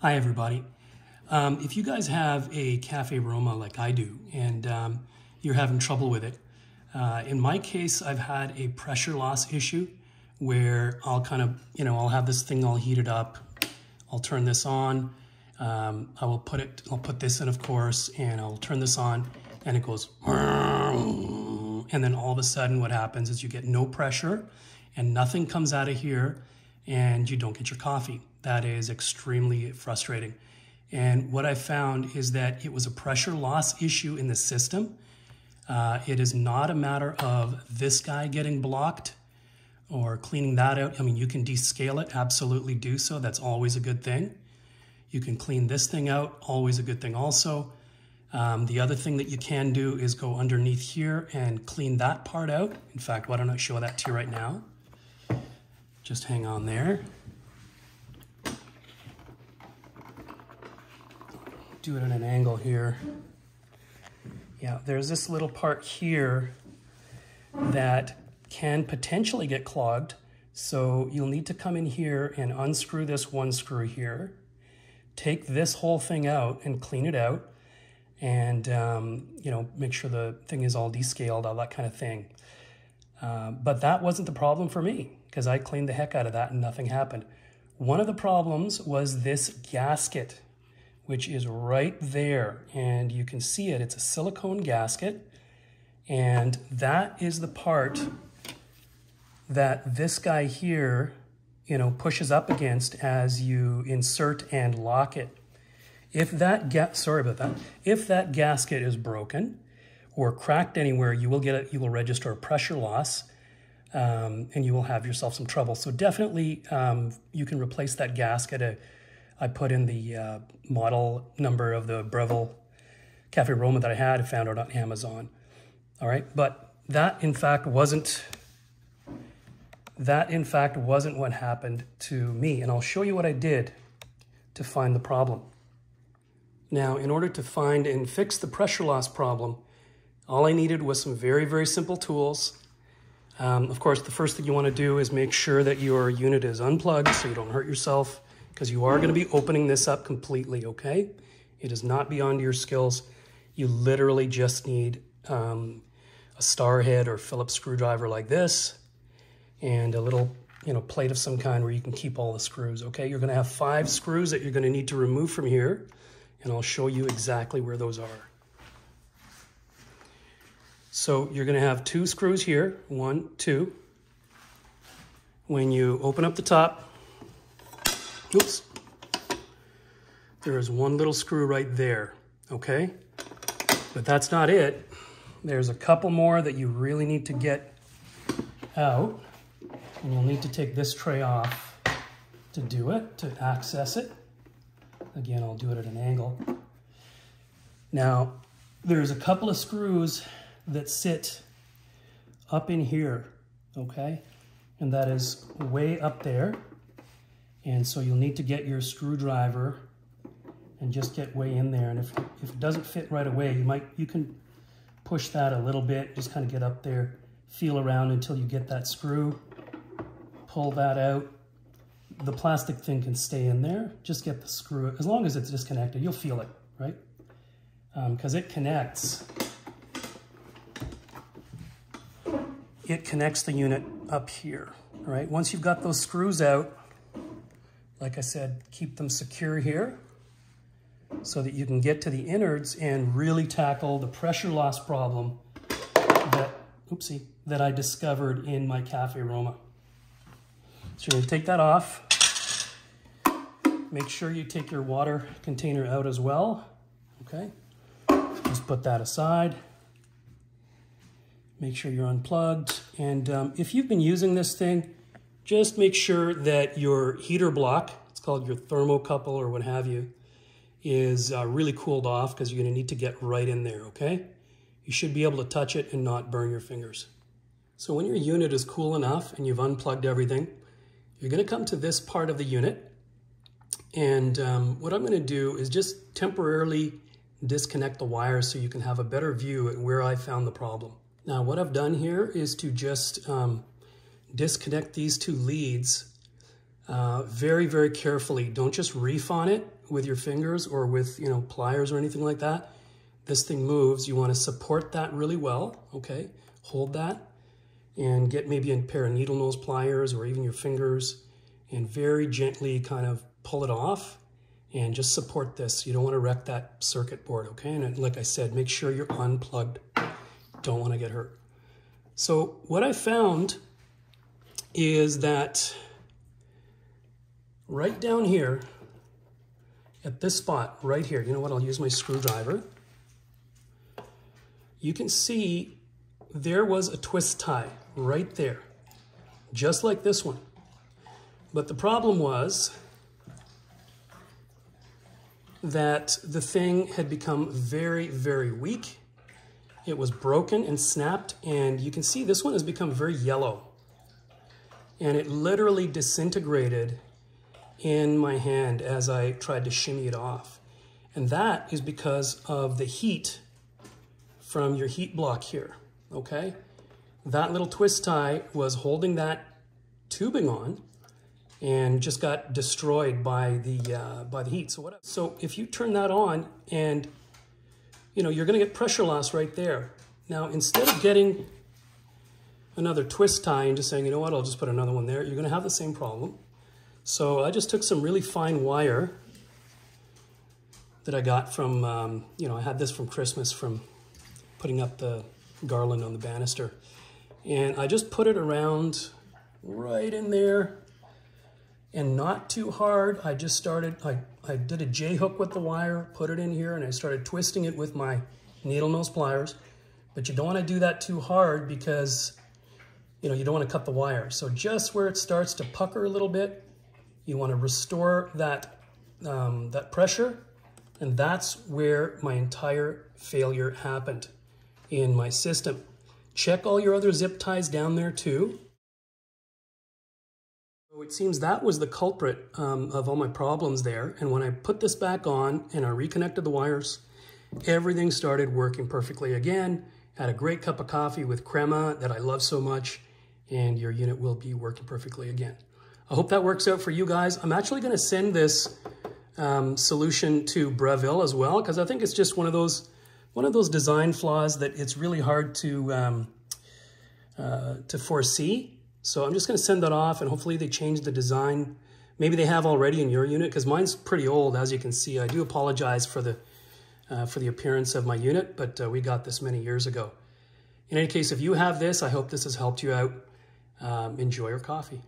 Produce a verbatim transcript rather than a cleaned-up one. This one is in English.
Hi, everybody. Um, if you guys have a Cafe Roma like I do and um, you're having trouble with it, uh, in my case, I've had a pressure loss issue where I'll kind of, you know, I'll have this thing all heated up. I'll turn this on. Um, I will put it, I'll put this in, of course, and I'll turn this on and it goes. And then all of a sudden what happens is you get no pressure and nothing comes out of here and you don't get your coffee. That is extremely frustrating. And what I found is that it was a pressure loss issue in the system. Uh, it is not a matter of this guy getting blocked or cleaning that out. I mean, you can descale it, absolutely do so. That's always a good thing. You can clean this thing out, always a good thing also. Um, the other thing that you can do is go underneath here and clean that part out. In fact, why don't I show that to you right now? Just hang on there. Do it at an angle here. Yeah, there's this little part here that can potentially get clogged. So you'll need to come in here and unscrew this one screw here. Take this whole thing out and clean it out. And, um, you know, make sure the thing is all descaled, all that kind of thing. Uh, but that wasn't the problem for me because I cleaned the heck out of that and nothing happened. One of the problems was this gasket, which is right there. And you can see it, it's a silicone gasket. And that is the part that this guy here, you know, pushes up against as you insert and lock it. If that ga- sorry about that. If that gasket is broken or cracked anywhere, you will get a, you will register a pressure loss, um, and you will have yourself some trouble. So definitely, um, you can replace that gasket. I, I put in the uh, model number of the Breville Cafe Roma that I had. I found out on Amazon. All right, but that in fact wasn't. That in fact wasn't what happened to me, and I'll show you what I did to find the problem. Now, in order to find and fix the pressure loss problem, all I needed was some very, very simple tools. Um, of course, the first thing you want to do is make sure that your unit is unplugged so you don't hurt yourself, because you are going to be opening this up completely, okay? It is not beyond your skills. You literally just need um, a star head or Phillips screwdriver like this and a little, you know, plate of some kind where you can keep all the screws, okay? You're going to have five screws that you're going to need to remove from here. And I'll show you exactly where those are. So you're going to have two screws here. One, two. When you open up the top, oops, there is one little screw right there, okay? But that's not it. There's a couple more that you really need to get out. And you'll need to take this tray off to do it, to access it. Again, I'll do it at an angle. Now, there's a couple of screws that sit up in here, okay? And that is way up there. And so you'll need to get your screwdriver and just get way in there. And if, if it doesn't fit right away, you might, you can push that a little bit, just kind of get up there, feel around until you get that screw, pull that out. The plastic thing can stay in there. Just get the screw, as long as it's disconnected, you'll feel it, right? Because um, it connects. It connects the unit up here, all right? Once you've got those screws out, like I said, keep them secure here so that you can get to the innards and really tackle the pressure loss problem that, oopsie, that I discovered in my Cafe Roma. So you're gonna take that off. Make sure you take your water container out as well, okay? Just put that aside. Make sure you're unplugged. And um, if you've been using this thing, just make sure that your heater block, it's called your thermocouple or what have you, is uh, really cooled off because you're gonna need to get right in there, okay? You should be able to touch it and not burn your fingers. So when your unit is cool enough and you've unplugged everything, you're going to come to this part of the unit, and um, what I'm going to do is just temporarily disconnect the wires so you can have a better view at where I found the problem. Now what I've done here is to just um, disconnect these two leads uh, very, very carefully. Don't just reef on it with your fingers or with, you know, pliers or anything like that. This thing moves. You want to support that really well, okay? Hold that and get maybe a pair of needle nose pliers or even your fingers and very gently kind of pull it off and just support this. You don't want to wreck that circuit board, okay? And like I said, make sure you're unplugged. Don't want to get hurt. So what I found is that right down here, at this spot right here, you know what, I'll use my screwdriver. You can see there was a twist tie right there, just like this one. But the problem was that the thing had become very, very weak. It was broken and snapped, and you can see this one has become very yellow. And it literally disintegrated in my hand as I tried to shimmy it off. And that is because of the heat from your heat block here, okay? That little twist tie was holding that tubing on and just got destroyed by the, uh, by the heat. So, what, so if you turn that on and, you know, you're gonna get pressure loss right there. Now, instead of getting another twist tie and just saying, you know what, I'll just put another one there, you're gonna have the same problem. So I just took some really fine wire that I got from, um, you know, I had this from Christmas from putting up the garland on the banister. And I just put it around right in there and not too hard. I just started, I, I did a J-hook with the wire, put it in here, and I started twisting it with my needle nose pliers. But you don't wanna do that too hard because, you know, you don't want to cut the wire. So just where it starts to pucker a little bit, you want to restore that, um, that pressure. And that's where my entire failure happened in my system. Check all your other zip ties down there too. So it seems that was the culprit um, of all my problems there. And when I put this back on and I reconnected the wires, everything started working perfectly again. Had a great cup of coffee with crema that I love so much, and your unit will be working perfectly again. I hope that works out for you guys. I'm actually gonna send this um, solution to Breville as well, because I think it's just one of those one of those design flaws that it's really hard to, um, uh, to foresee. So I'm just gonna send that off, and hopefully they change the design. Maybe they have already in your unit, because mine's pretty old, as you can see. I do apologize for the, uh, for the appearance of my unit, but uh, we got this many years ago. In any case, if you have this, I hope this has helped you out. Um, enjoy your coffee.